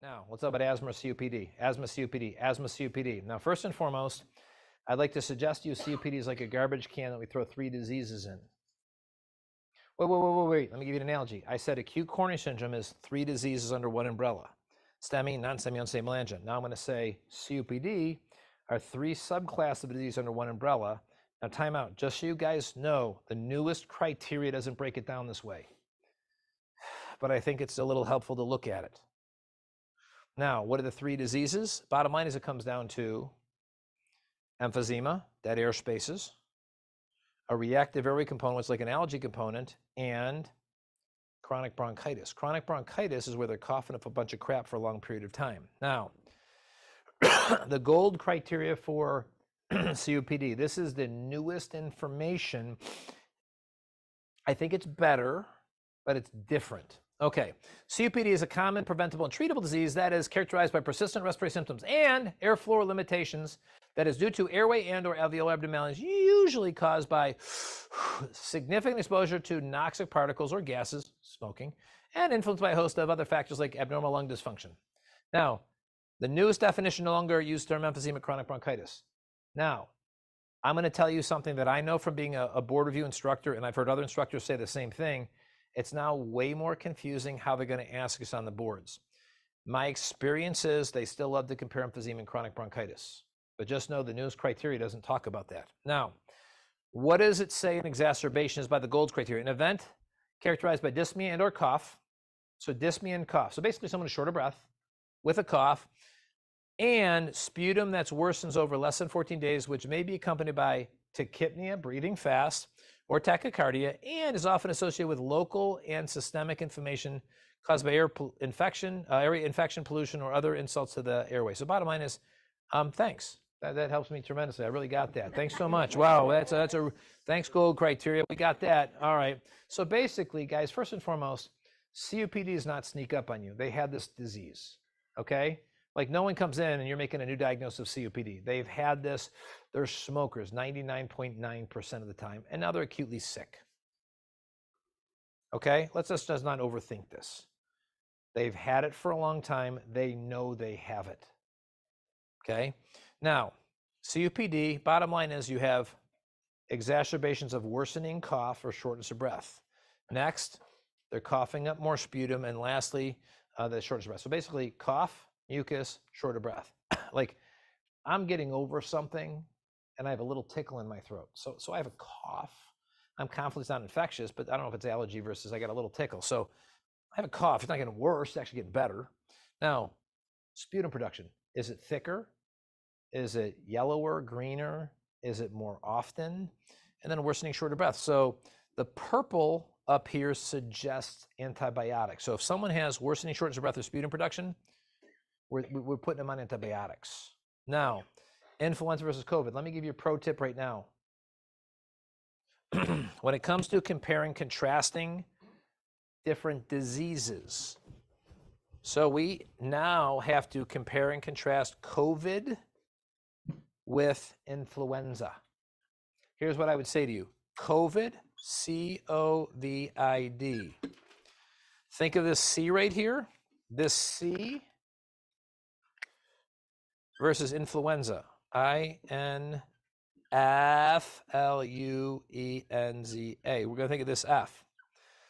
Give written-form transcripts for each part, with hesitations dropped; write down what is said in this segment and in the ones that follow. Now, let's talk about asthma or COPD. Asthma, COPD, asthma, COPD. Now, first and foremost, I'd like to suggest to you COPD is like a garbage can that we throw three diseases in. Wait. Let me give you an analogy. I said acute coronary syndrome is three diseases under one umbrella. STEMI, non-STEMI, unstable melangia. Now I'm going to say COPD are three subclasses of disease under one umbrella. Now time out. Just so you guys know, the newest criteria doesn't break it down this way, but I think it's a little helpful to look at it. Now, what are the three diseases? Bottom line is it comes down to emphysema, dead air spaces, a reactive airway component, which is like an allergy component, and chronic bronchitis. Chronic bronchitis is where they're coughing up a bunch of crap for a long period of time. Now, the gold criteria for COPD, this is the newest information. I think it's better, but it's different. Okay, COPD is a common, preventable, and treatable disease that is characterized by persistent respiratory symptoms and airflow limitations that is due to airway and or alveolar abnormalities, usually caused by significant exposure to noxic particles or gases, smoking, and influenced by a host of other factors like abnormal lung dysfunction. Now, the newest definition no longer used term emphysema, chronic bronchitis. Now, I'm going to tell you something that I know from being a board review instructor, and I've heard other instructors say the same thing. It's now way more confusing how they're going to ask us on the boards. My experience is they still love to compare emphysema and chronic bronchitis, but just know the newest criteria doesn't talk about that. Now, what does it say an exacerbation is by the gold criteria? An event characterized by dyspnea and or cough. So dyspnea and cough. So basically someone is short of breath with a cough and sputum that's worsens over less than 14 days, which may be accompanied by tachypnea, breathing fast, or tachycardia, and is often associated with local and systemic inflammation caused by air infection, area infection, pollution, or other insults to the airway. So bottom line is, thanks. That helps me tremendously. I really got that. Thanks so much. Wow, that's a thanks gold criteria. We got that. All right. So basically, guys, first and foremost, COPD does not sneak up on you. They had this disease, okay? Like no one comes in and you're making a new diagnosis of COPD. They've had this. They're smokers 99.9% of the time, and now they're acutely sick. Okay, let's just not overthink this. They've had it for a long time. They know they have it. Okay, now COPD, bottom line is you have exacerbations of worsening cough or shortness of breath. Next, they're coughing up more sputum, and lastly, the shortness of breath. So basically, cough, mucus, short of breath. Like I'm getting over something and I have a little tickle in my throat. So I have a cough. I'm confident it's not infectious, but I don't know if it's allergy versus I got a little tickle. So I have a cough. It's not getting worse. It's actually getting better. Now, sputum production. Is it thicker? Is it yellower, greener? Is it more often? And then worsening short of breath. So the purple up here suggests antibiotics. So if someone has worsening shortness of breath or sputum production, we're putting them on antibiotics. Now, influenza versus COVID. Let me give you a pro tip right now. When it comes to comparing, contrasting different diseases, so we now have to compare and contrast COVID with influenza. Here's what I would say to you. COVID, C-O-V-I-D. Think of this C right here. This C versus influenza, I-N-F-L-U-E-N-Z-A. We're going to think of this F.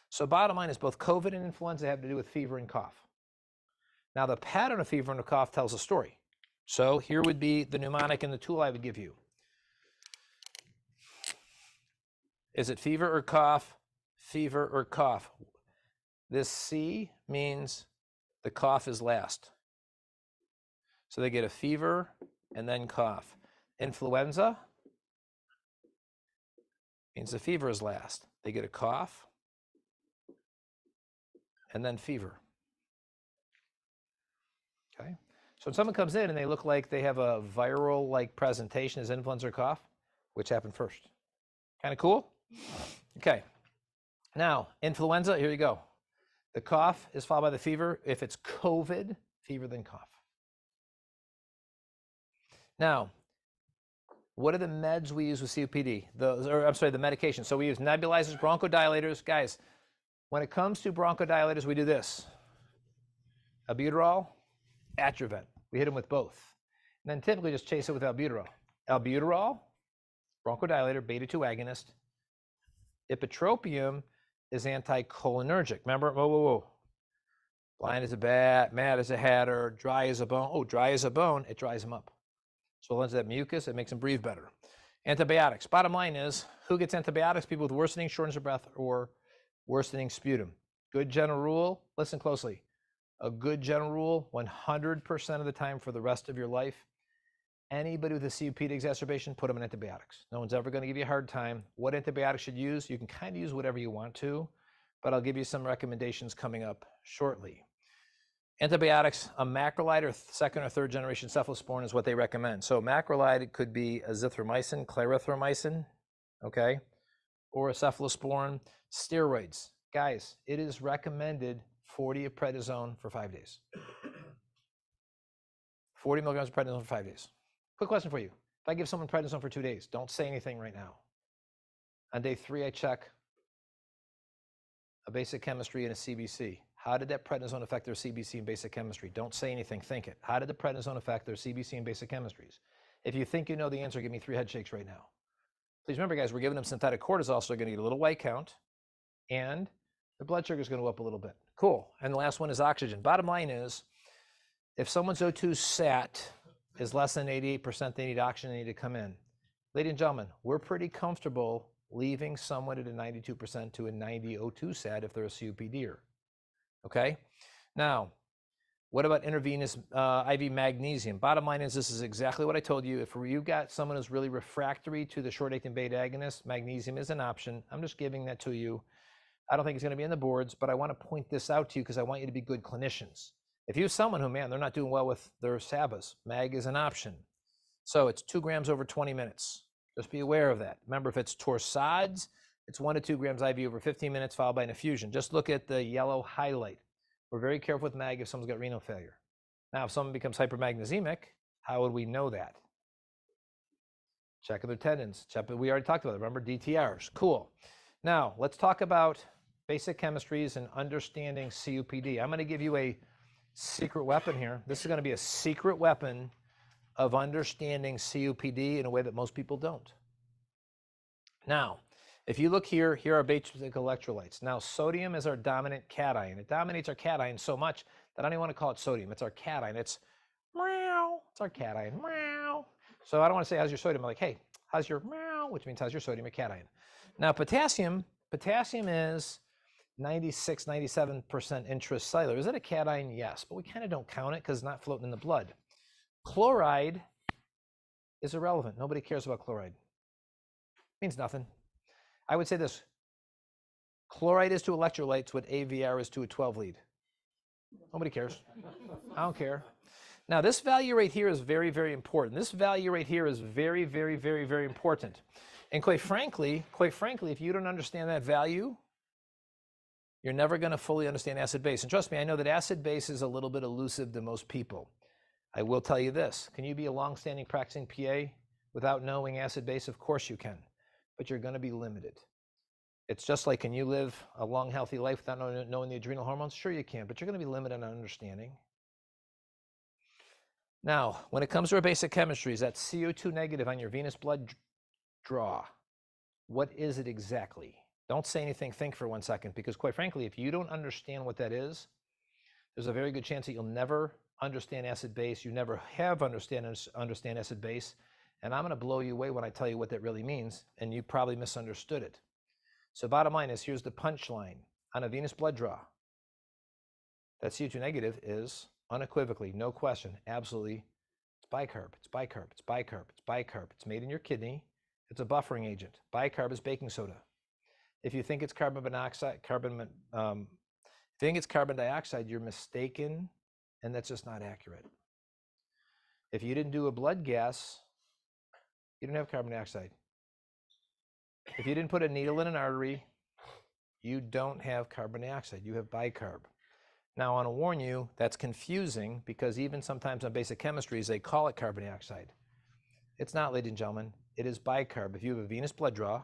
So bottom line is both COVID and influenza have to do with fever and cough. Now the pattern of fever and cough tells a story. So here would be the mnemonic and the tool I would give you. Is it fever or cough? Fever or cough? This C means the cough is last. So they get a fever and then cough. Influenza means the fever is last. They get a cough and then fever. Okay. So when someone comes in and they look like they have a viral-like presentation as influenza or cough, which happened first? Kind of cool? Okay. Now, influenza, here you go. The cough is followed by the fever. If it's COVID, fever then cough. Now, what are the meds we use with COPD? The medication. So we use nebulizers, bronchodilators. Guys, when it comes to bronchodilators, we do this. Albuterol, Atrovent. We hit them with both. And then typically just chase it with albuterol. Albuterol, bronchodilator, beta-2 agonist. Ipratropium is anticholinergic. Remember, whoa, whoa, whoa. Blind as a bat, mad as a hatter, dry as a bone. Oh, dry as a bone, it dries them up. So it lends that mucus, it makes them breathe better. Antibiotics. Bottom line is, who gets antibiotics? People with worsening shortness of breath or worsening sputum. Good general rule, listen closely. A good general rule, 100% of the time for the rest of your life, anybody with a COPD exacerbation, put them on antibiotics. No one's ever going to give you a hard time. What antibiotics should you use? You can kind of use whatever you want to, but I'll give you some recommendations coming up shortly. Antibiotics, a macrolide or second or third generation cephalosporin is what they recommend. So macrolide, it could be azithromycin, clarithromycin, okay, or a cephalosporin. Steroids, guys, it is recommended 40 of prednisone for 5 days. 40 milligrams of prednisone for 5 days. Quick question for you. If I give someone prednisone for 2 days, don't say anything right now. On day 3, I check a basic chemistry and a CBC. How did that prednisone affect their CBC and basic chemistry? Don't say anything, think it. How did the prednisone affect their CBC and basic chemistries? If you think you know the answer, give me 3 head shakes right now. Please remember, guys, we're giving them synthetic cortisol, so they're gonna get a little white count, and the blood sugar is gonna go up a little bit. Cool, and the last one is oxygen. Bottom line is, if someone's O2 sat is less than 88%, they need oxygen, they need to come in. Ladies and gentlemen, we're pretty comfortable leaving someone at a 92% to a 90 O2 sat if they're a COPDer, okay? Now, what about intravenous IV magnesium? Bottom line is, this is exactly what I told you. If you got someone who's really refractory to the short-acting beta agonist, magnesium is an option. I'm just giving that to you. I don't think it's going to be in the boards, but I want to point this out to you because I want you to be good clinicians. If you have someone who, man, they're not doing well with their SABAs, mag is an option. So it's 2 grams over 20 minutes. Just be aware of that. Remember, if it's torsades, it's 1 to 2 grams IV over 15 minutes followed by an infusion. Just look at the yellow highlight. We're very careful with mag if someone's got renal failure. Now, if someone becomes hypermagnesic, how would we know that? Check their tendons. Check, we already talked about it. Remember, DTRs. Cool. Now, let's talk about basic chemistries and understanding COPD. I'm going to give you a secret weapon here. This is going to be a secret weapon of understanding COPD in a way that most people don't. Now, if you look here, here are basic electrolytes. Now, sodium is our dominant cation. It dominates our cation so much that I don't even want to call it sodium. It's our cation. It's meow. It's our cation. Meow. So I don't want to say, how's your sodium? I'm like, hey, how's your meow? Which means, how's your sodium or cation? Now, potassium is 96, 97% intracellular. Is it a cation? Yes, but we kind of don't count it because it's not floating in the blood. Chloride is irrelevant. Nobody cares about chloride. It means nothing. I would say this. Chloride is to electrolytes what AVR is to a 12 lead. Nobody cares. I don't care. Now, this value right here is very, very important. This value right here is very, very, very, very important. And quite frankly, if you don't understand that value, you're never going to fully understand acid-base. And trust me, I know that acid-base is a little bit elusive to most people. I will tell you this. Can you be a long-standing practicing PA without knowing acid-base? Of course you can, but you're going to be limited. It's just like, can you live a long, healthy life without knowing the adrenal hormones? Sure you can, but you're going to be limited on understanding. Now, when it comes to our basic chemistries, that CO2 negative on your venous blood draw, what is it exactly? Don't say anything, think for 1 second, because quite frankly, if you don't understand what that is, there's a very good chance that you'll never understand acid-base, you never have understand acid-base, and I'm gonna blow you away when I tell you what that really means, and you probably misunderstood it. So bottom line is, here's the punchline on a venous blood draw. That CO2 negative is unequivocally, no question, absolutely, it's bicarb, it's bicarb, it's bicarb, it's bicarb, it's made in your kidney, it's a buffering agent. Bicarb is baking soda. If you think it's carbon dioxide, you're mistaken, and that's just not accurate. If you didn't do a blood gas, you don't have carbon dioxide. If you didn't put a needle in an artery, you don't have carbon dioxide, you have bicarb. Now, I want to warn you, that's confusing, because even sometimes on basic chemistries, they call it carbon dioxide. It's not, ladies and gentlemen. It is bicarb. If you have a venous blood draw,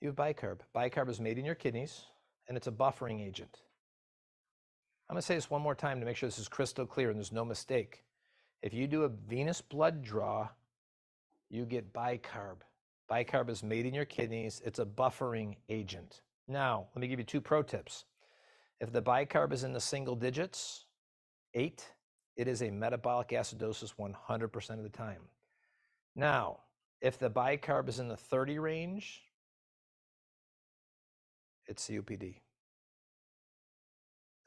you have bicarb. Bicarb is made in your kidneys, and it's a buffering agent. I'm going to say this one more time to make sure this is crystal clear and there's no mistake. If you do a venous blood draw, you get bicarb. Bicarb is made in your kidneys. It's a buffering agent. Now, let me give you two pro tips. If the bicarb is in the single digits, 8, it is a metabolic acidosis 100% of the time. Now, if the bicarb is in the 30 range, it's COPD.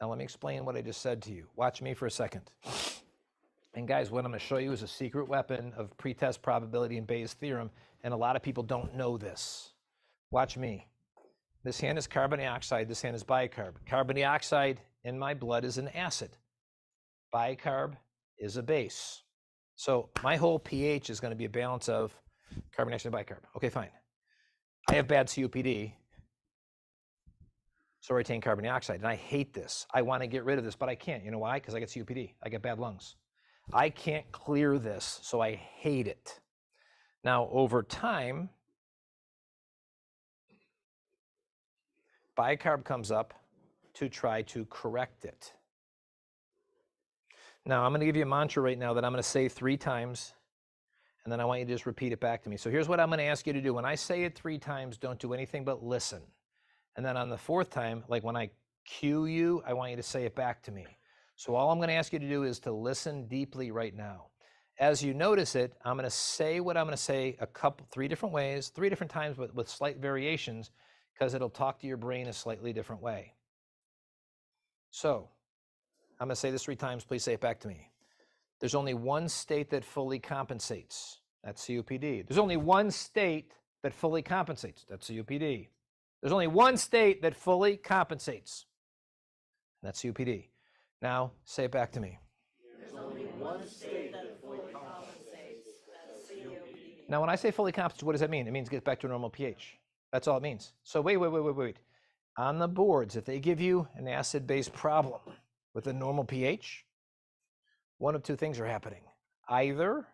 Now let me explain what I just said to you. Watch me for a second. And guys, what I'm going to show you is a secret weapon of pretest probability and Bayes' theorem, and a lot of people don't know this. Watch me. This hand is carbon dioxide, this hand is bicarb. Carbon dioxide in my blood is an acid. Bicarb is a base. So my whole pH is going to be a balance of carbon dioxide and bicarb. Okay, fine. I have bad COPD, so I retain carbon dioxide, and I hate this. I want to get rid of this, but I can't. You know why? Because I get COPD. I get bad lungs. I can't clear this, so I hate it. Now, over time, bicarb comes up to try to correct it. Now, I'm going to give you a mantra right now that I'm going to say 3 times, and then I want you to just repeat it back to me. So here's what I'm going to ask you to do. When I say it 3 times, don't do anything but listen. And then on the 4th time, like when I cue you, I want you to say it back to me. So all I'm going to ask you to do is to listen deeply right now. As you notice it, I'm going to say what I'm going to say a couple, 3 different ways, 3 different times with slight variations, because it'll talk to your brain a slightly different way. So I'm going to say this 3 times. Please say it back to me. There's only one state that fully compensates. That's COPD. There's only one state that fully compensates. That's COPD. There's only one state that fully compensates. That's COPD. Now, say it back to me. There's only one state that fully compensates. That's COPD. Now, when I say fully compensates, what does that mean? It means it gets back to a normal pH. That's all it means. So wait. On the boards, if they give you an acid-base problem with a normal pH, one of 2 things are happening. Either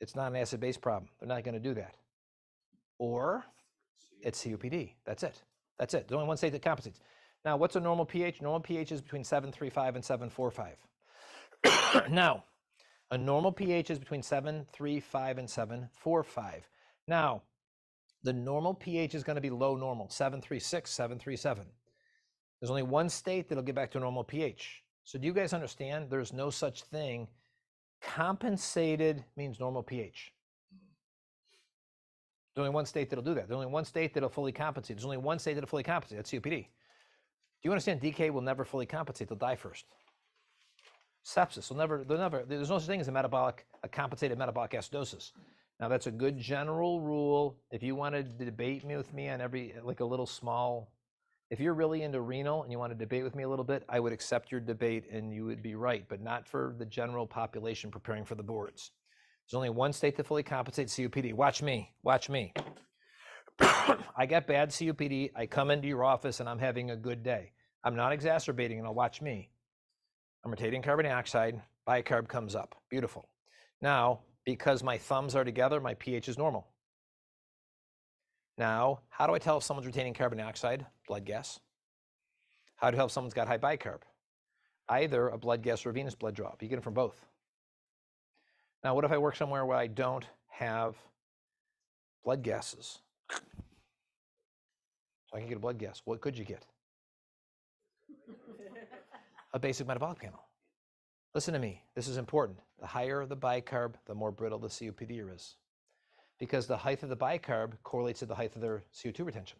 it's not an acid-base problem. They're not going to do that. Or it's COPD. That's it. That's it. There's only one state that compensates. Now, what's a normal pH? Normal pH is between 7.35 and 7.45. Now, a normal pH is between 7.35 and 7.45. Now, the normal pH is going to be low normal, 7.36, 7.37. There's only one state that'll get back to a normal pH. So do you guys understand? There's no such thing. Compensated means normal pH. There's only one state that'll do that. There's only one state that'll fully compensate. There's only one state that'll fully compensate. That's COPD. Do you understand? DKA will never fully compensate. They'll die first. Sepsis will never. They'll never. There's no such thing as a compensated metabolic acidosis. Now that's a good general rule. If you want to debate me with me on every like a little small, if you're really into renal and you want to debate with me a little bit, I would accept your debate and you would be right, but not for the general population preparing for the boards. There's only one state that fully compensates COPD. Watch me. Watch me. I got bad COPD, I come into your office and I'm having a good day. I'm not exacerbating and I'll watch me. I'm rotating carbon dioxide, bicarb comes up, beautiful. Now, because my thumbs are together, my pH is normal. Now, how do I tell if someone's retaining carbon dioxide? Blood gas. How do I tell if someone's got high bicarb? Either a blood gas or a venous blood draw. You get it from both. Now, what if I work somewhere where I don't have blood gases? So I can get a blood gas. What could you get? A basic metabolic panel. Listen to me. This is important. The higher the bicarb, the more brittle the COPD is. Because the height of the bicarb correlates to the height of their CO2 retention.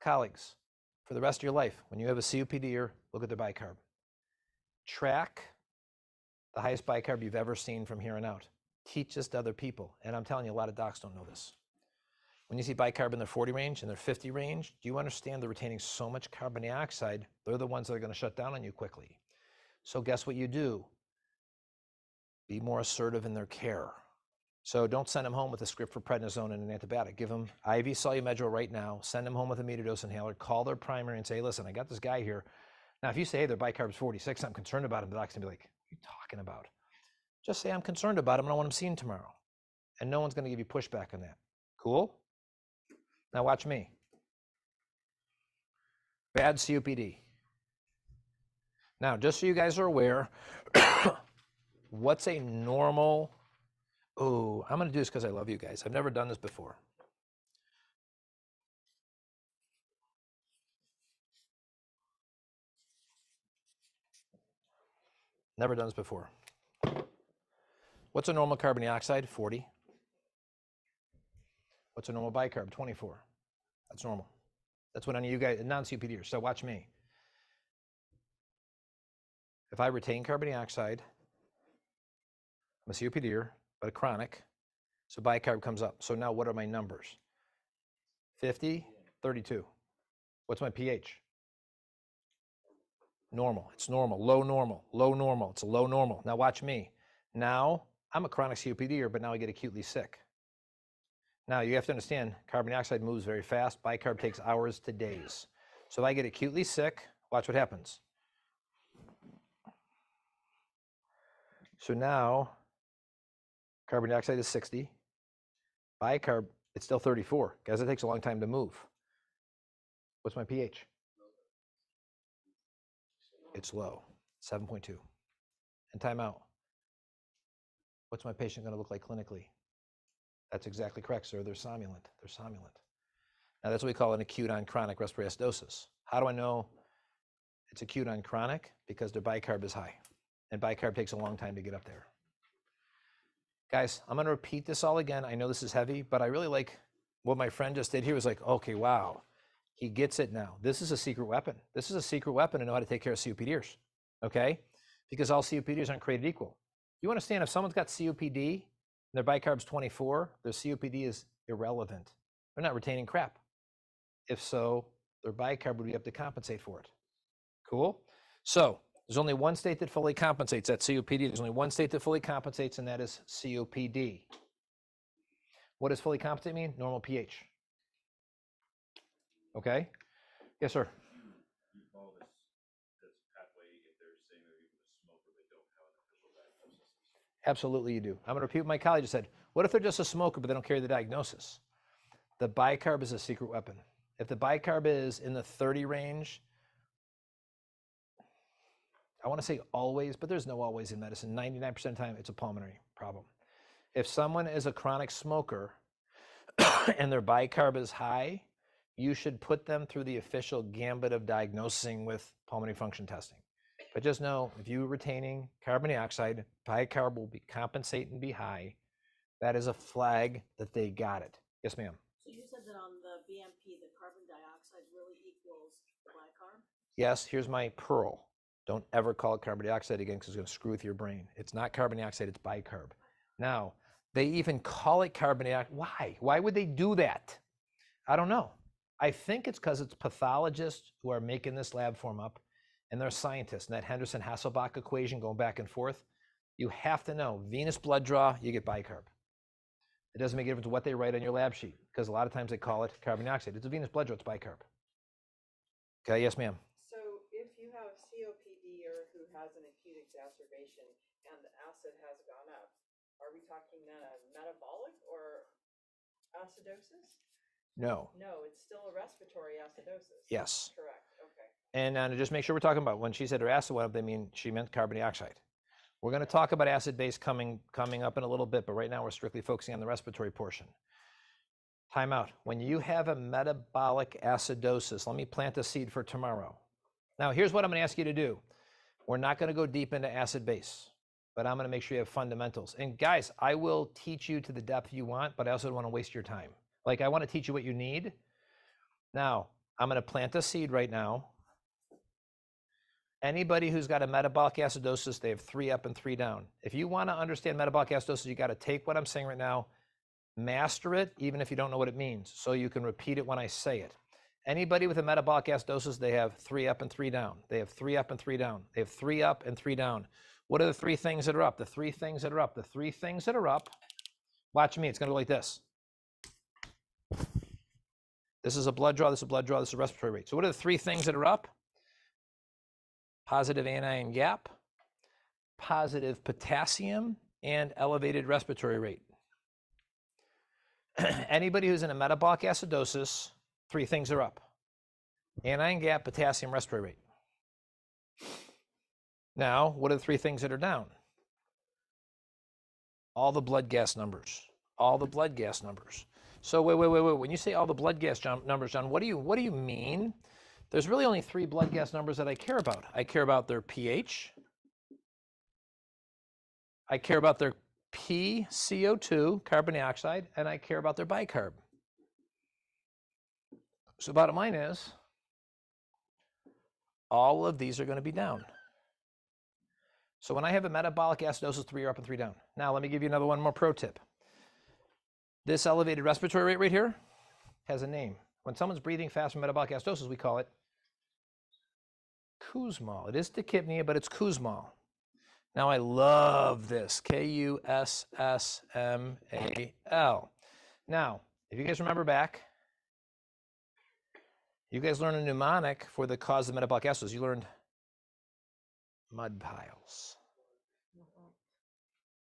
Colleagues, for the rest of your life, when you have a COPD, look at their bicarb. Track the highest bicarb you've ever seen from here on out. Teach this to other people. And I'm telling you, a lot of docs don't know this. When you see bicarb in their 40 range, in their 50 range, do you understand they're retaining so much carbon dioxide, they're the ones that are going to shut down on you quickly. So guess what you do? Be more assertive in their care. So don't send them home with a script for prednisone and an antibiotic. Give them IV solumedro right now. Send them home with a meter dose inhaler. Call their primary and say, listen, I got this guy here. Now, if you say, hey, their bicarb's 46, I'm concerned about him, the doc's going to be like, what are you talking about? Just say, I'm concerned about him and I want him seen tomorrow. And no one's going to give you pushback on that. Cool? Now watch me. bad COPD. Now, just so you guys are aware, what's a normal, oh, I'm going to do this because I love you guys. I've never done this before. Never done this before. What's a normal carbon dioxide? 40. What's a normal bicarb? 24. That's normal. That's what any of you guys, non-COPDers, so watch me. If I retain carbon dioxide, I'm a COPDer, but a chronic, so bicarb comes up. So now what are my numbers? 50, 32. What's my pH? Normal. It's normal. Low normal. Low normal. It's a low normal. Now watch me. Now I'm a chronic COPDer, but now I get acutely sick. Now you have to understand carbon dioxide moves very fast. Bicarb takes hours to days. So if I get acutely sick, watch what happens. So now carbon dioxide is 60. Bicarb, it's still 34. Guys, it takes a long time to move. What's my pH? It's low, 7.2. And time out. What's my patient going to look like clinically? That's exactly correct, sir. They're somnolent. They're somnolent. Now, that's what we call an acute on chronic respiratory acidosis. How do I know it's acute on chronic? Because their bicarb is high. And bicarb takes a long time to get up there. Guys, I'm going to repeat this all again. I know this is heavy, but I really like what my friend just did here was like, okay, wow. He gets it now. This is a secret weapon. This is a secret weapon to know how to take care of COPDers, okay? Because all COPDers aren't created equal. You understand if someone's got COPD and their bicarb's 24, their COPD is irrelevant. They're not retaining crap. If so, their bicarb would be able to compensate for it. Cool? So there's only one state that fully compensates that COPD. There's only one state that fully compensates, and that is COPD. What does fully compensate mean? Normal pH. Okay. Yes, sir. You follow this pathway if they're saying they're even a smoker, they don't have an official diagnosis. Absolutely, you do. I'm going to repeat what my colleague just said. What if they're just a smoker, but they don't carry the diagnosis? The bicarb is a secret weapon. If the bicarb is in the 30 range, I want to say always, but there's no always in medicine. 99% of the time, it's a pulmonary problem. If someone is a chronic smoker and their bicarb is high, you should put them through the official gambit of diagnosing with pulmonary function testing. But just know, if you're retaining carbon dioxide, bicarb will be compensate and be high. That is a flag that they got it. Yes, ma'am. So you said that on the BMP, the carbon dioxide really equals bicarb? Yes, here's my pearl. Don't ever call it carbon dioxide again because it's going to screw with your brain. It's not carbon dioxide, it's bicarb. Now, they even call it carbon dioxide. Why? Why would they do that? I don't know. I think it's because it's pathologists who are making this lab form up, and they're scientists. And that Henderson-Hasselbalch equation going back and forth, you have to know venous blood draw, you get bicarb. It doesn't make a difference what they write on your lab sheet because a lot of times they call it carbon dioxide. It's a venous blood draw, it's bicarb. Okay, yes, ma'am. So if you have a COPD or who has an acute exacerbation and the acid has gone up, are we talking then a metabolic or acidosis? No. No, it's still a respiratory acidosis. Yes. Correct. Okay. And just make sure we're talking about when she said her acid went up, they mean she meant carbon dioxide. We're going to talk about acid base coming up in a little bit, but right now we're strictly focusing on the respiratory portion. Time out. When you have a metabolic acidosis, let me plant a seed for tomorrow. Now, here's what I'm going to ask you to do. We're not going to go deep into acid base, but I'm going to make sure you have fundamentals. And guys, I will teach you to the depth you want, but I also don't want to waste your time. Like, I want to teach you what you need. Now, I'm going to plant a seed right now. Anybody who's got a metabolic acidosis, they have 3 up and 3 down. If you want to understand metabolic acidosis, you got to take what I'm saying right now, master it, even if you don't know what it means, so you can repeat it when I say it. Anybody with a metabolic acidosis, they have 3 up and 3 down. They have 3 up and 3 down. They have 3 up and 3 down. What are the 3 things that are up? The 3 things that are up. The 3 things that are up. Watch me. It's going to go like this. This is a blood draw, this is a blood draw, this is a respiratory rate. So what are the 3 things that are up? Positive anion gap, positive potassium, and elevated respiratory rate. Anybody who's in a metabolic acidosis, 3 things are up. Anion gap, potassium, respiratory rate. Now, what are the three things that are down? All the blood gas numbers. All the blood gas numbers. So wait. When you say all the blood gas numbers, John, what do you mean? There's really only three blood gas numbers that I care about. I care about their pH. I care about their PCO2, carbon dioxide, and I care about their bicarb. So bottom line is, all of these are going to be down. So when I have a metabolic acidosis, three are up and three down. Now let me give you another one more pro tip. This elevated respiratory rate right here has a name. When someone's breathing fast from metabolic acidosis, we call it Kussmaul. It is tachypnea, but it's Kussmaul. Now I love this, K-U-S-S-M-A-L. Now, if you guys remember back, you guys learned a mnemonic for the cause of metabolic acidosis. You learned mud piles.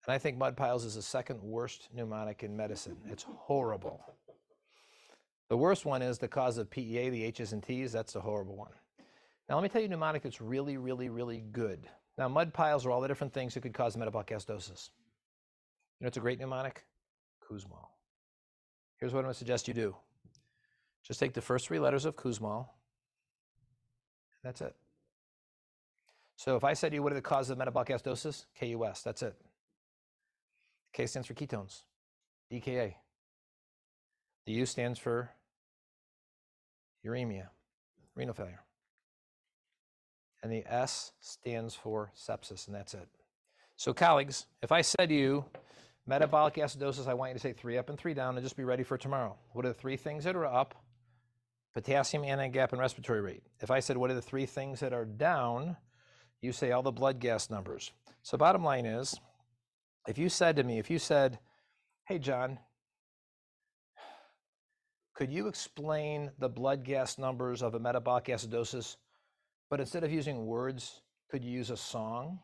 And I think mud piles is the second worst mnemonic in medicine. It's horrible. The worst one is the cause of PEA, the H's and T's. That's a horrible one. Now let me tell you a mnemonic that's really, really, really good. Now, mud piles are all the different things that could cause metabolic acidosis. You know, it's a great mnemonic, Kussmaul. Here's what I'm going to suggest you do. Just take the first three letters of Kussmaul, and that's it. So if I said to you, what are the causes of metabolic acidosis? KUS, that's it. K stands for ketones, DKA. The U stands for uremia, renal failure. And the S stands for sepsis, and that's it. So colleagues, if I said to you, metabolic acidosis, I want you to say three up and three down, and just be ready for tomorrow. What are the three things that are up? Potassium, anion gap, and respiratory rate. If I said, what are the three things that are down? You say all the blood gas numbers. So bottom line is, if you said to me, hey John, could you explain the blood gas numbers of a metabolic acidosis, but instead of using words, could you use a song?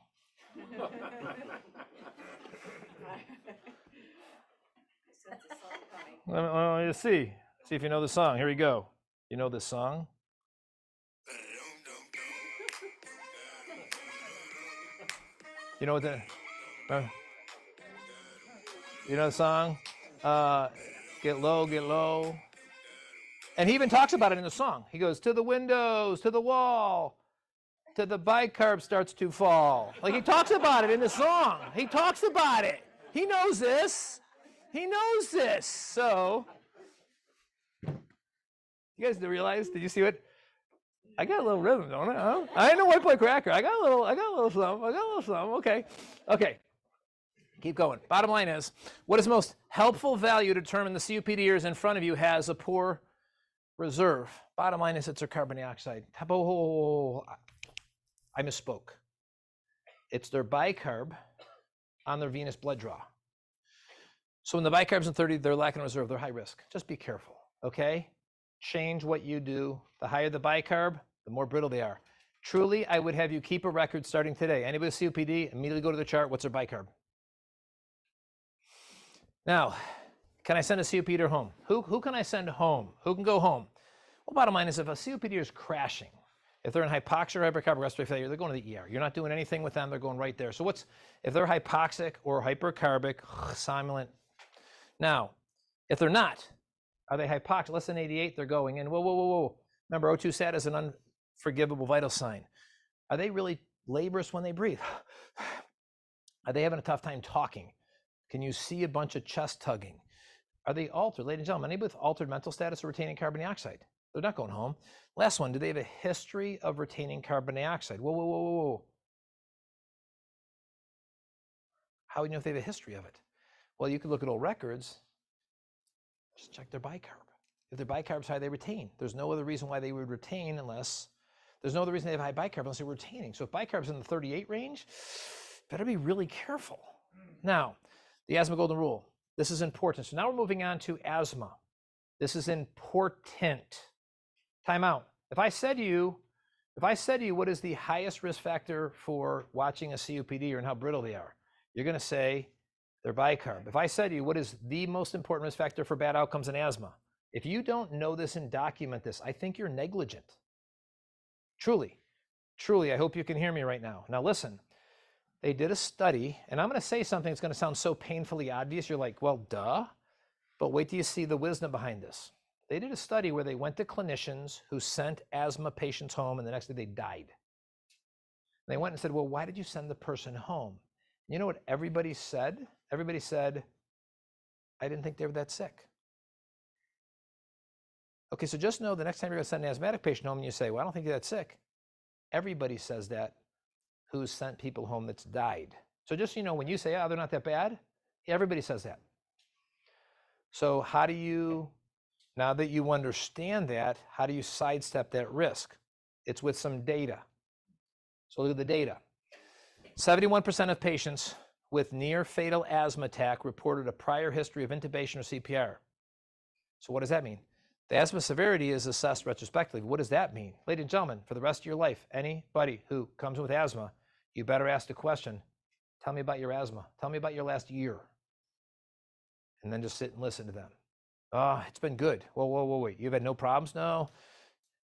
Well, let's see. See if you know the song. Here we go. You know this song? You know what the? You know the song? Get low, get low. And he even talks about it in the song. He goes, to the windows, to the wall, to the bicarb starts to fall. Like, he talks about it in the song. He talks about it. He knows this. He knows this. So, you guys realize, did you see what? I got a little rhythm, don't I? Huh? I know I play cracker. I got a little something. Okay. Keep going. Bottom line is, what is the most helpful value to determine the COPD years in front of you has a poor reserve? Bottom line is, it's their carbon dioxide. Oh, I misspoke. It's their bicarb on their venous blood draw. So when the bicarb's in 30, they're lacking reserve, they're high risk. Just be careful, okay? Change what you do. The higher the bicarb, the more brittle they are. Truly, I would have you keep a record starting today. Anybody with COPD, immediately go to the chart. What's their bicarb? Now, can I send a COPD home? Who can I send home? Who can go home? Well, bottom line is, if a COPD is crashing, if they're in hypoxia or hypercarbic respiratory failure, they're going to the ER. You're not doing anything with them. They're going right there. So if they're hypoxic or hypercarbic, somnolent. Now, if they're not, are they hypoxic? Less than 88, they're going in. Whoa. Remember, O2 sat is an unforgivable vital sign. Are they really laborious when they breathe? Are they having a tough time talking? Can you see a bunch of chest tugging? Are they altered? Ladies and gentlemen, anybody with altered mental status or retaining carbon dioxide? They're not going home. Last one, do they have a history of retaining carbon dioxide? Whoa. How would you know if they have a history of it? Well, you can look at old records. Just check their bicarb. If their bicarb's high, they retain. There's no other reason why they would retain unless, there's no other reason they have high bicarb unless they're retaining. So if bicarb's in the 38 range, better be really careful. Now, the asthma golden rule. This is important. So now we're moving on to asthma. This is important. Time out. If I said to you, what is the highest risk factor for watching a COPD or and how brittle they are, you're going to say their bicarb. If I said to you, what is the most important risk factor for bad outcomes in asthma? If you don't know this and document this, I think you're negligent. Truly, truly, I hope you can hear me right now. Now listen, they did a study, and I'm going to say something that's going to sound so painfully obvious, you're like, well, duh, but wait till you see the wisdom behind this. They did a study where they went to clinicians who sent asthma patients home, and the next day they died. And they went and said, well, why did you send the person home? And you know what everybody said? Everybody said, I didn't think they were that sick. Okay, so just know the next time you're going to send an asthmatic patient home and you say, well, I don't think you're that sick. Everybody says that who's sent people home that's died. So just so you know, when you say, oh, they're not that bad, everybody says that. So how do you, now that you understand that, how do you sidestep that risk? It's with some data. So look at the data. 71% of patients with near fatal asthma attack reported a prior history of intubation or CPR. So what does that mean? The asthma severity is assessed retrospectively. What does that mean? Ladies and gentlemen, for the rest of your life, anybody who comes with asthma, you better ask the question, tell me about your asthma. Tell me about your last year. And then just sit and listen to them. Oh, it's been good. Whoa, whoa, whoa, wait. You've had no problems? No.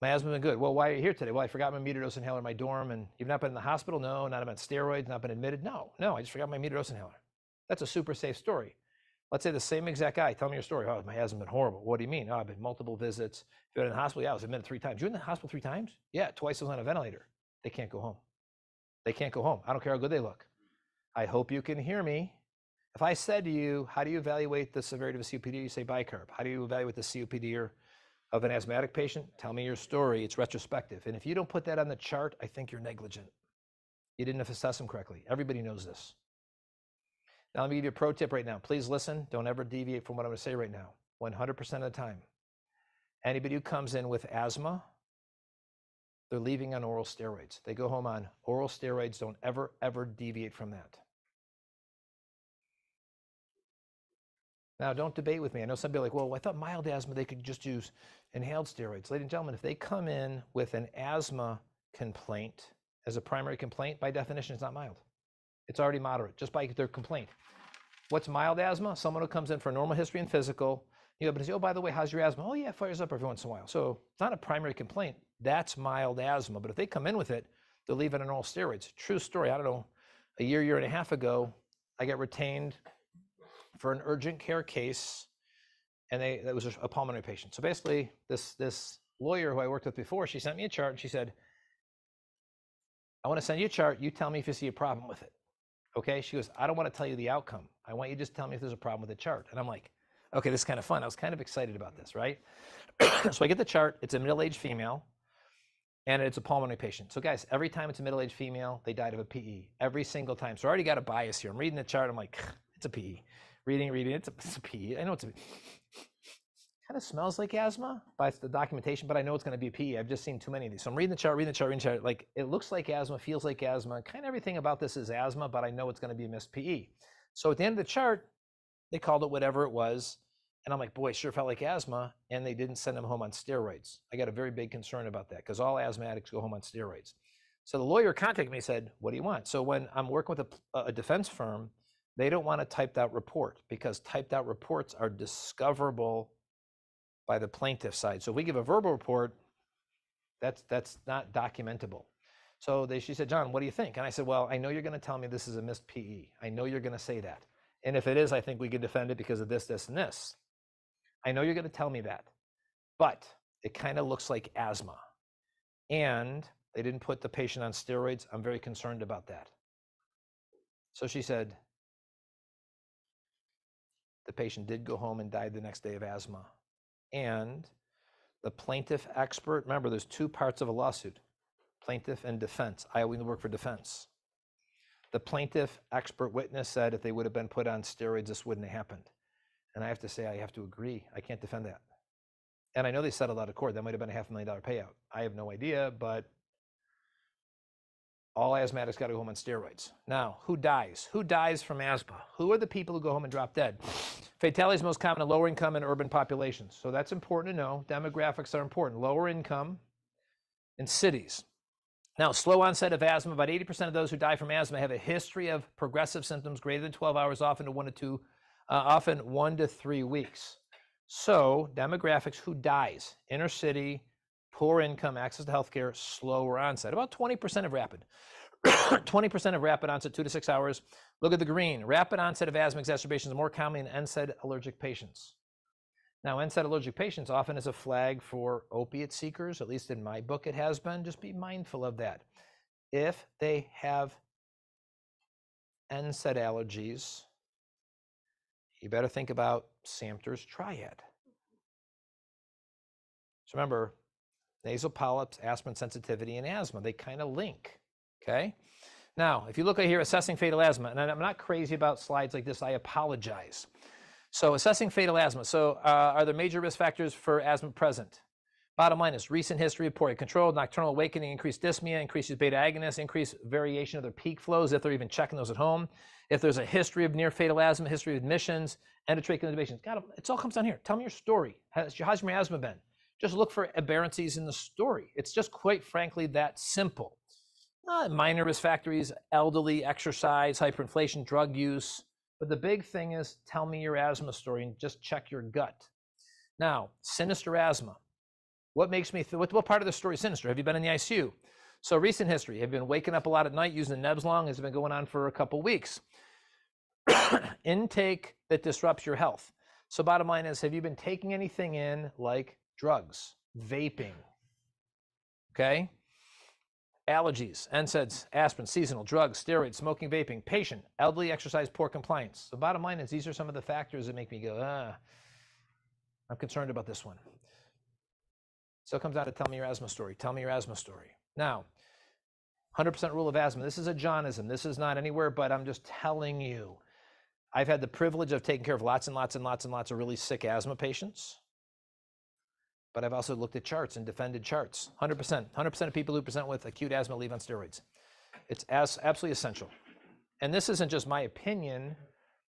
My asthma's been good. Well, why are you here today? Well, I forgot my metered dose inhaler in my dorm, and you've not been in the hospital? No. Not about steroids? Not been admitted? No. No, I just forgot my metered dose inhaler. That's a super safe story. Let's say the same exact guy, tell me your story. Oh, my asthma's been horrible. What do you mean? Oh, I've been multiple visits. If you're in the hospital, yeah, I was admitted 3 times. You were in the hospital 3 times? Yeah, twice I was on a ventilator. They can't go home. They can't go home. I don't care how good they look. I hope you can hear me. If I said to you, how do you evaluate the severity of a COPD? You say bicarb. How do you evaluate the COPD or of an asthmatic patient? Tell me your story. It's retrospective. And if you don't put that on the chart, I think you're negligent. You didn't assess them correctly. Everybody knows this. Now, let me give you a pro tip right now. Please listen. Don't ever deviate from what I'm going to say right now. 100% of the time. Anybody who comes in with asthma, they're leaving on oral steroids. They go home on oral steroids. Don't ever, ever deviate from that. Now, don't debate with me. I know some people are like, well, I thought mild asthma, they could just use inhaled steroids. Ladies and gentlemen, if they come in with an asthma complaint as a primary complaint, by definition, it's not mild. It's already moderate, just by their complaint. What's mild asthma? Someone who comes in for a normal history and physical, you know, but say, oh, by the way, how's your asthma? Oh, yeah, it fires up every once in a while. So it's not a primary complaint. That's mild asthma. But if they come in with it, they'll leave it on oral steroids. True story. I don't know, a year, year and a half ago, I got retained for an urgent care case, and that was a pulmonary patient. So basically, this lawyer who I worked with before, she sent me a chart, and she said, I want to send you a chart. You tell me if you see a problem with it. Okay, she goes, I don't want to tell you the outcome. I want you to just tell me if there's a problem with the chart. And I'm like, okay, this is kind of fun. I was kind of excited about this, right? So I get the chart. It's a middle-aged female, and it's a pulmonary patient. So guys, every time it's a middle-aged female, they died of a PE. Every single time. So I already got a bias here. I'm reading the chart. I'm like, it's a PE. Reading, it's a PE. I know it's a PE. Kind of smells like asthma by the documentation, but I know it's going to be PE. I've just seen too many of these. So I'm reading the chart. Like, it looks like asthma, feels like asthma. Kind of everything about this is asthma, but I know it's going to be missed PE. So at the end of the chart, they called it whatever it was. And I'm like, boy, it sure felt like asthma. And they didn't send them home on steroids. I got a very big concern about that because all asthmatics go home on steroids. So the lawyer contacted me and said, what do you want? So when I'm working with a defense firm, they don't want a typed out report because typed out reports are discoverable by the plaintiff side. So if we give a verbal report, that's not documentable. So she said, John, what do you think? And I said, well, I know you're going to tell me this is a missed PE. I know you're going to say that. And if it is, I think we can defend it because of this, this, and this. I know you're going to tell me that, but it kind of looks like asthma. And they didn't put the patient on steroids. I'm very concerned about that. So she said, the patient did go home and died the next day of asthma. And the plaintiff expert, remember, there's 2 parts of a lawsuit, plaintiff and defense. I only work for defense. The plaintiff expert witness said if they would have been put on steroids, this wouldn't have happened. And I have to say, I have to agree. I can't defend that. And I know they settled out of court. That might have been a $500,000 payout. I have no idea, but all asthmatics got to go home on steroids. Now, who dies? Who dies from asthma? Who are the people who go home and drop dead? Fatality is most common in lower income and urban populations. So that's important to know. Demographics are important. Lower income in cities. Now, slow onset of asthma. About 80% of those who die from asthma have a history of progressive symptoms greater than 12 hours, often 1 to 3 weeks. So demographics, who dies? Inner city, poor income, access to healthcare, slower onset. About 20% of rapid. 20% of rapid onset, 2 to 6 hours. Look at the green. Rapid onset of asthma exacerbations more common in NSAID allergic patients. Now, NSAID allergic patients often is a flag for opiate seekers, at least in my book it has been. Just be mindful of that. If they have NSAID allergies, you better think about SAMTER's triad. So remember, nasal polyps, aspirin sensitivity, and asthma, they kind of link, okay? Now, if you look at here, assessing fatal asthma, and I'm not crazy about slides like this, I apologize. So assessing fatal asthma. So are there major risk factors for asthma present? Bottom line is recent history of poorly controlled, nocturnal awakening, increased dyspnea, increases beta agonists, increased variation of their peak flows if they're even checking those at home. If there's a history of near fatal asthma, history of admissions, endotracheal intubations. God, it all comes down here. Tell me your story. How's your asthma been? Just look for aberrancies in the story. It's just quite frankly that simple. Minor risk factors, elderly, exercise, hyperinflation, drug use. But the big thing is tell me your asthma story and just check your gut. Now, sinister asthma. What makes me, what part of the story is sinister? Have you been in the ICU? So recent history, have you been waking up a lot at night using the nebs long? Has it been going on for a couple weeks? Intake that disrupts your health. So bottom line is, have you been taking anything in like drugs, vaping, okay? Allergies, NSAIDs, aspirin, seasonal, drugs, steroids, smoking, vaping, patient, elderly, exercise, poor compliance. The bottom line is these are some of the factors that make me go, ah, I'm concerned about this one. So it comes out to tell me your asthma story. Tell me your asthma story. Now, 100% rule of asthma. This is a Johnism. This is not anywhere, but I'm just telling you. I've had the privilege of taking care of lots and lots and lots and lots of really sick asthma patients. But I've also looked at charts and defended charts. 100% of people who present with acute asthma leave on steroids. It's absolutely essential. And this isn't just my opinion.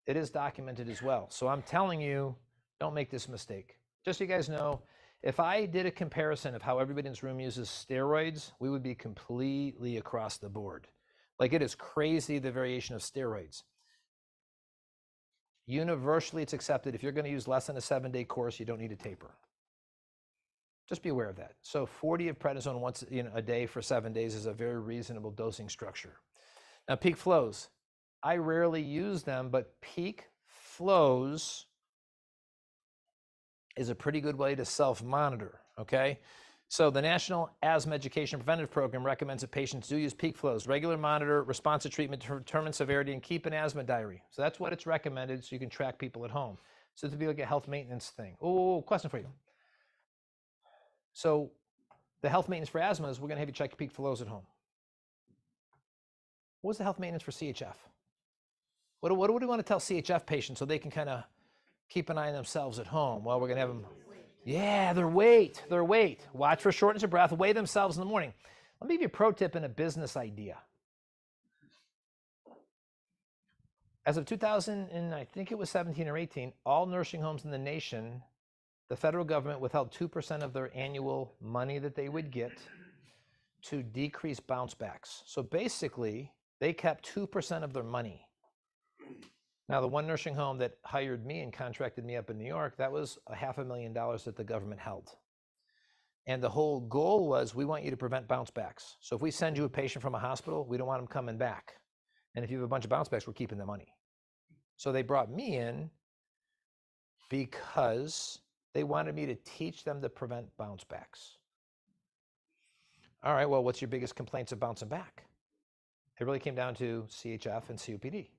It is documented as well. So I'm telling you, don't make this mistake. Just so you guys know, if I did a comparison of how everybody in this room uses steroids, we would be completely across the board. Like it is crazy, the variation of steroids. Universally, it's accepted. If you're going to use less than a 7-day course, you don't need a taper. Just be aware of that. So 40 of prednisone once a day for 7 days is a very reasonable dosing structure. Now peak flows, I rarely use them, but peak flows is a pretty good way to self-monitor, okay? So the National Asthma Education Preventive Program recommends that patients do use peak flows, regular monitor, response to treatment, determine severity, and keep an asthma diary. So that's what it's recommended so you can track people at home. So it'd be like a health maintenance thing. Oh, question for you. So the health maintenance for asthma is we're going to have you check your peak flows at home. What's the health maintenance for CHF? What do we want to tell CHF patients so they can kind of keep an eye on themselves at home? Well, we're going to have them, yeah, their weight. Watch for shortness of breath, weigh themselves in the morning. Let me give you a pro tip and a business idea. As of 2017 or 18, all nursing homes in the nation, the federal government withheld 2% of their annual money that they would get to decrease bounce backs. So basically, they kept 2% of their money. Now, the one nursing home that hired me and contracted me up in New York, that was $500,000 that the government held. And the whole goal was, we want you to prevent bounce backs. So if we send you a patient from a hospital, we don't want them coming back. And if you have a bunch of bounce backs, we're keeping the money. So they brought me in because they wanted me to teach them to prevent bounce backs. All right, well, what's your biggest complaints of bouncing back? It really came down to CHF and COPD.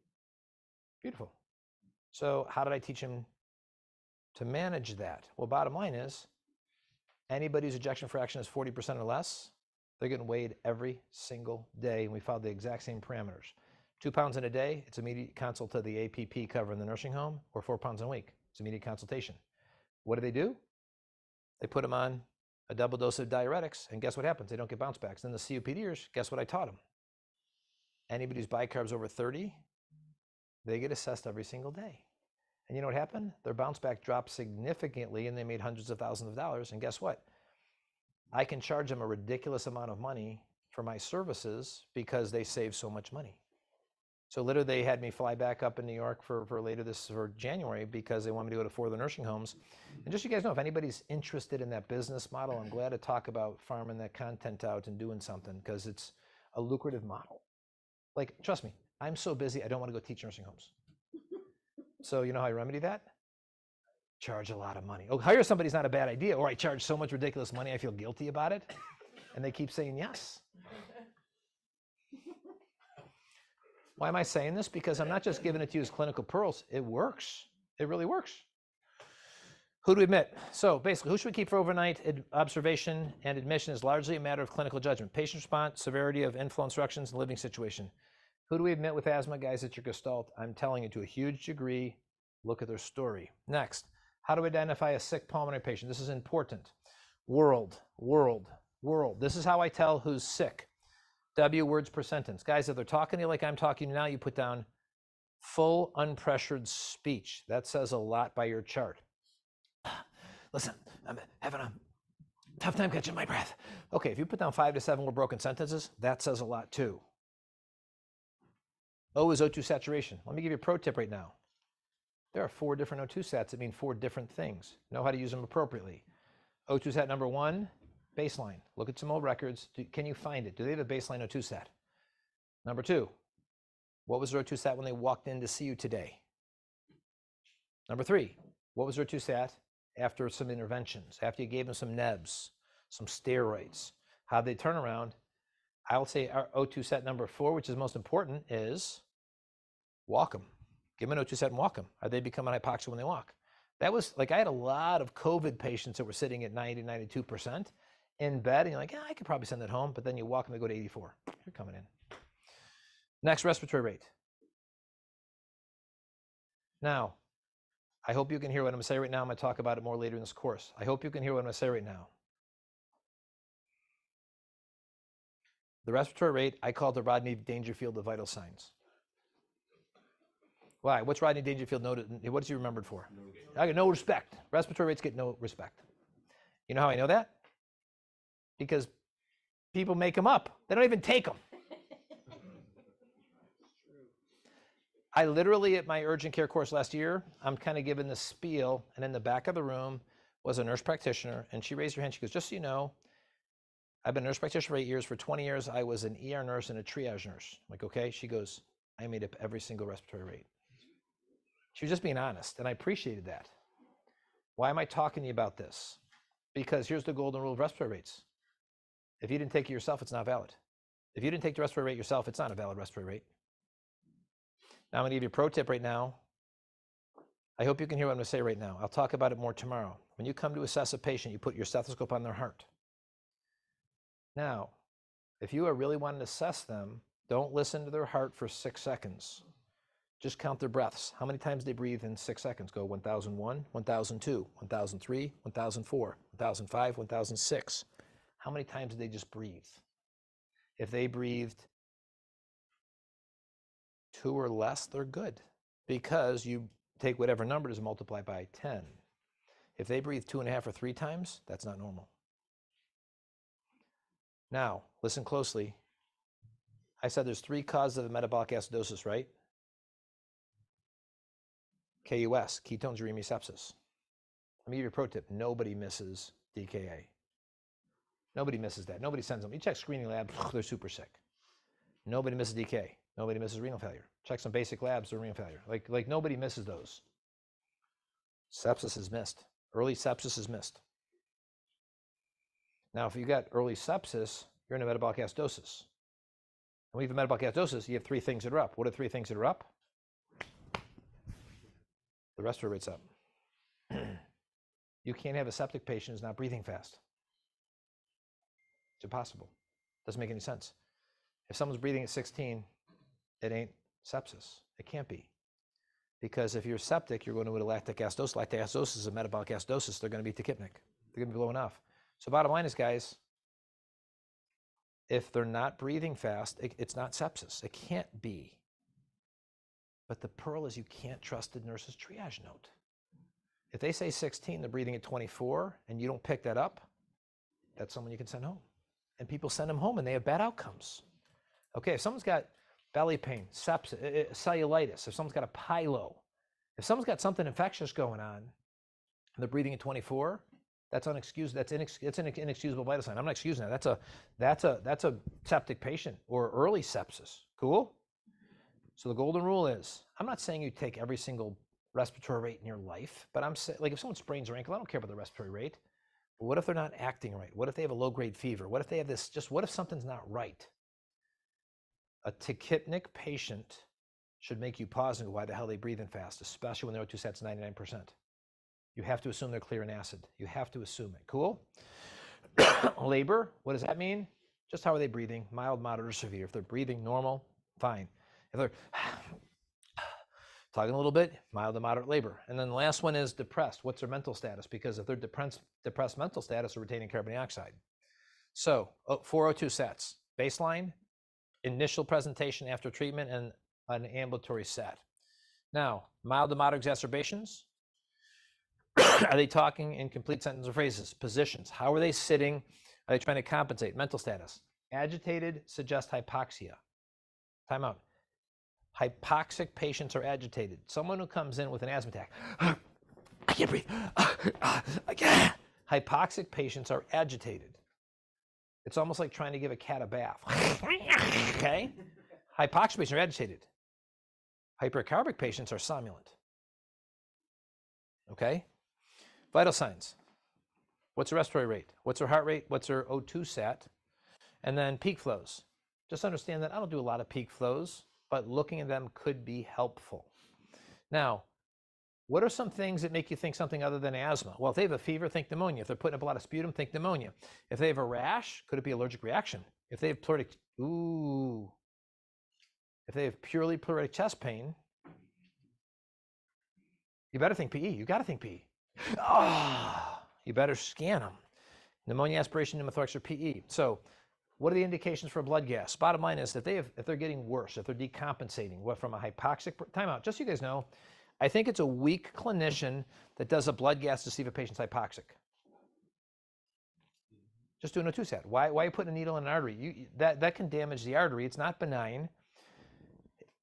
Beautiful. So how did I teach them to manage that? Well, bottom line is, anybody whose ejection fraction is 40% or less, they're getting weighed every single day, and we followed the exact same parameters. 2 pounds in a day, it's immediate consult to the APP cover in the nursing home, or 4 pounds in a week, it's immediate consultation. What do? They put them on a double dose of diuretics, and guess what happens? They don't get bounce backs. Then the COPDers, guess what I taught them? Anybody who's bicarb's over 30, they get assessed every single day. And you know what happened? Their bounce back dropped significantly, and they made hundreds of thousands of dollars. And guess what? I can charge them a ridiculous amount of money for my services because they save so much money. So literally they had me fly back up in New York for later this for January because they want me to go to 4 of the nursing homes. And just so you guys know, if anybody's interested in that business model, I'm glad to talk about farming that content out and doing something because it's a lucrative model. Like, trust me, I'm so busy, I don't want to go teach nursing homes. So you know how I remedy that? Charge a lot of money. Oh, hire somebody's not a bad idea, or I charge so much ridiculous money I feel guilty about it. And they keep saying yes. Why am I saying this? Because I'm not just giving it to you as clinical pearls. It works. It really works. Who do we admit? So basically, who should we keep for overnight observation and admission is largely a matter of clinical judgment, patient response, severity of inflow instructions, and living situation. Who do we admit with asthma? Guys, it's your gestalt. I'm telling you to a huge degree, look at their story. Next, how do we identify a sick pulmonary patient? This is important. World. This is how I tell who's sick. W words per sentence. Guys, if they're talking to you like I'm talking to you now, you put down full unpressured speech. That says a lot by your chart. Listen, I'm having a tough time catching my breath. Okay, if you put down 5 to 7 word broken sentences, that says a lot too. O is O2 saturation. Let me give you a pro tip right now. There are 4 different O2 sats that mean 4 different things. Know how to use them appropriately. O2 sat number 1. Baseline. Look at some old records. Can you find it? Do they have a baseline O2 sat? Number 2, what was their O2 sat when they walked in to see you today? Number 3, what was their O2 sat after some interventions, after you gave them some nebs, some steroids? How'd they turn around? I would say our O2 sat number 4, which is most important, is walk them. Give them an O2 sat and walk them. Are they becoming hypoxic when they walk? That was like I had a lot of COVID patients that were sitting at 90, 92%. In bed, and you're like, yeah, I could probably send that home, but then you walk them to go to 84. You're coming in. Next, respiratory rate. Now, I hope you can hear what I'm going to say right now. I'm going to talk about it more later in this course. I hope you can hear what I'm going to say right now. The respiratory rate, I call it the Rodney Dangerfield of vital signs. Why? What's Rodney Dangerfield noted? What is he remembered for? I get no respect. Respiratory rates get no respect. You know how I know that? Because people make them up. They don't even take them. I literally, at my urgent care course last year, I'm kind of giving the spiel, and in the back of the room was a nurse practitioner, and she raised her hand. She goes, just so you know, I've been a nurse practitioner for 8 years. For 20 years, I was an ER nurse and a triage nurse. I'm like, okay. She goes, I made up every single respiratory rate. She was just being honest, and I appreciated that. Why am I talking to you about this? Because here's the golden rule of respiratory rates. If you didn't take it yourself, it's not valid. If you didn't take the respiratory rate yourself, it's not a valid respiratory rate. Now I'm going to give you a pro tip right now. I hope you can hear what I'm going to say right now. I'll talk about it more tomorrow. When you come to assess a patient, you put your stethoscope on their heart. Now, if you are really wanting to assess them, don't listen to their heart for 6 seconds. Just count their breaths. How many times they breathe in 6 seconds? Go 1,001, 1,002, 1,003, 1,004, 1,005, 1,006. How many times did they just breathe? If they breathed 2 or less, they're good because you take whatever number is multiplied by 10. If they breathe 2.5 or 3 times, that's not normal. Now, listen closely. I said there's 3 causes of metabolic acidosis, right? KUS, ketones, uremia, sepsis. Let me give you a pro tip. Nobody misses DKA. Nobody misses that. Nobody sends them. You check screening lab, they're super sick. Nobody misses DK. Nobody misses renal failure. Check some basic labs, they're renal failure. Like nobody misses those. Sepsis is missed. Early sepsis is missed. Now, if you got early sepsis, you're in a metabolic acidosis. And when you have a metabolic acidosis, you have 3 things that are up. What are 3 things that are up? The respiratory rate's up. You can't have a septic patient who's not breathing fast. It's impossible. Doesn't make any sense. If someone's breathing at 16, it ain't sepsis. It can't be. Because if you're septic, you're going to a lactic acidosis. Lactic acidosis is a metabolic acidosis. They're going to be tachypnic. They're going to be blowing off. So bottom line is, guys, if they're not breathing fast, it's not sepsis. It can't be. But the pearl is you can't trust the nurse's triage note. If they say 16, they're breathing at 24, and you don't pick that up, that's someone you can send home. And people send them home and they have bad outcomes. Okay, if someone's got belly pain, sepsis, cellulitis, if someone's got a pylo, if someone's got something infectious going on and they're breathing at 24, that's unexcused. That's it's an inexcusable vital sign. I'm not excusing that. That's a septic patient or early sepsis. Cool. So the golden rule is, I'm not saying you take every single respiratory rate in your life, but I'm saying, like, if someone sprains their ankle, I don't care about the respiratory rate. But what if they're not acting right? What if they have a low-grade fever? What if they have this? Just what if something's not right? A tachypnic patient should make you pause and go, why the hell are they breathing fast, especially when their O2 sat's 99%. You have to assume they're clear in acid. You have to assume it. Cool? Labor, what does that mean? Just how are they breathing? Mild, moderate, or severe. If they're breathing normal, fine. If they're talking a little bit, mild to moderate labor. And then the last one is depressed. What's their mental status? Because if they're depressed mental status, they're retaining carbon dioxide. So 402 sets, baseline, initial presentation after treatment, and an ambulatory set. Now, mild to moderate exacerbations. Are they talking in complete sentences or phrases? Positions. How are they sitting? Are they trying to compensate? Mental status. Agitated suggests hypoxia. Time out. Hypoxic patients are agitated. Someone who comes in with an asthma attack. I can't breathe. I can't. Hypoxic patients are agitated. It's almost like trying to give a cat a bath. Okay? Hypoxic patients are agitated. Hypercarbic patients are somnolent. Okay? Vital signs. What's her respiratory rate? What's her heart rate? What's her O2 sat? And then peak flows. Just understand that I don't do a lot of peak flows, but looking at them could be helpful. Now, what are some things that make you think something other than asthma? Well, if they have a fever, think pneumonia. If they're putting up a lot of sputum, think pneumonia. If they have a rash, could it be allergic reaction? If they have pleuritic, ooh. If they have purely pleuritic chest pain, you better think PE. You gotta think PE. Oh, you better scan them. Pneumonia, aspiration, pneumothorax, or PE. So, what are the indications for blood gas? Bottom line is, if they're getting worse, if they're decompensating, what from a hypoxic timeout? Just so you guys know, I think it's a weak clinician that does a blood gas to see if a patient's hypoxic. Just doing a two-sat. Why are you putting a needle in an artery? That can damage the artery. It's not benign.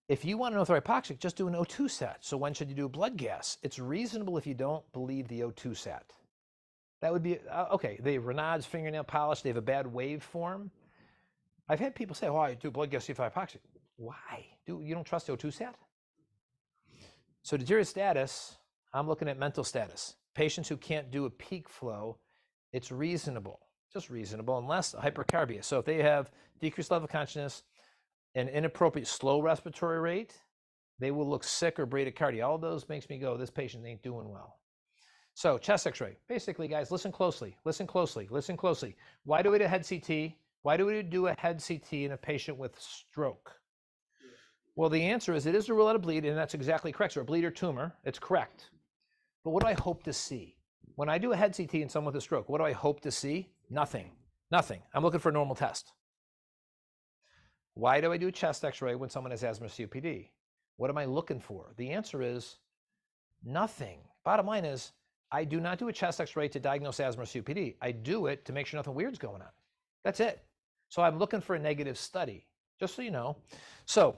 If you want to know if they're hypoxic, just do an O2 sat. So when should you do a blood gas? It's reasonable if you don't believe the O2 sat. That would be okay. They have Renaud's fingernail polish. They have a bad waveform. I've had people say, oh, I do blood gas, see if I'm hypoxic. Why? You don't trust the O2 stat? So deteriorated status, I'm looking at mental status. Patients who can't do a peak flow, it's reasonable, just reasonable, unless hypercarbia. So if they have decreased level of consciousness, an inappropriate slow respiratory rate, they will look sick or bradycardia. All those makes me go, this patient ain't doing well. So chest x-ray, basically, guys, listen closely. Why do we do a head CT? Why do we do a head CT in a patient with stroke? Well, the answer is it is a rule out of bleed, and that's exactly correct. So a bleed or tumor, it's correct. But what do I hope to see? When I do a head CT in someone with a stroke, what do I hope to see? Nothing. I'm looking for a normal test. Why do I do a chest x-ray when someone has asthma or COPD? What am I looking for? The answer is nothing. Bottom line is, I do not do a chest x-ray to diagnose asthma or COPD. I do it to make sure nothing weird's going on. That's it. So I'm looking for a negative study, just so you know. So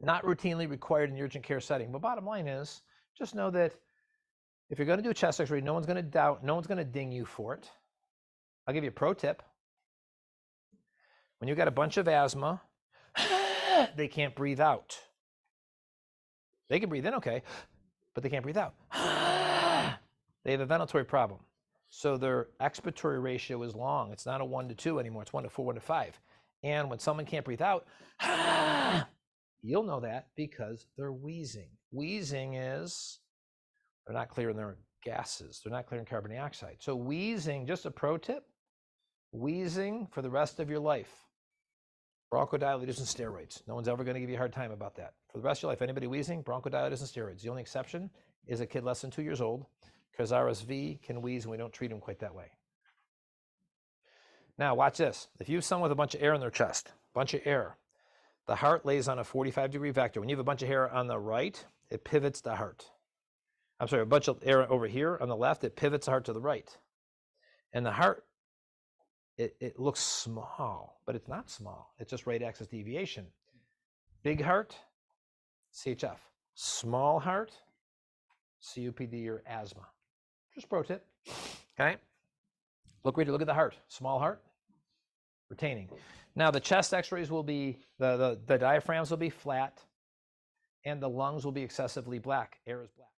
not routinely required in the urgent care setting. But bottom line is, just know that if you're going to do a chest x-ray, no one's going to doubt, no one's going to ding you for it. I'll give you a pro tip. When you've got a bunch of asthma, they can't breathe out. They can breathe in okay, but they can't breathe out. They have a ventilatory problem. So their expiratory ratio is long. It's not a 1 to 2 anymore. It's 1 to 4, 1 to 5. And when someone can't breathe out, you'll know that because they're wheezing. Wheezing is they're not clearing their gases. They're not clearing carbon dioxide. So wheezing, just a pro tip, wheezing for the rest of your life. Bronchodilators and steroids. No one's ever going to give you a hard time about that. For the rest of your life, anybody wheezing, bronchodilators and steroids. The only exception is a kid less than 2 years old, because RSV can wheeze and we don't treat them quite that way. Now watch this. If you have someone with a bunch of air in their chest, bunch of air, the heart lays on a 45-degree vector. When you have a bunch of air on the right, it pivots the heart. I'm sorry, a bunch of air over here on the left, it pivots the heart to the right. And the heart, it looks small, but it's not small. It's just right axis deviation. Big heart, CHF. Small heart, COPD or asthma. Just pro tip, okay? Look at the heart, small heart, retaining. Now the chest x-rays will be, the diaphragms will be flat, and the lungs will be excessively black, air is black.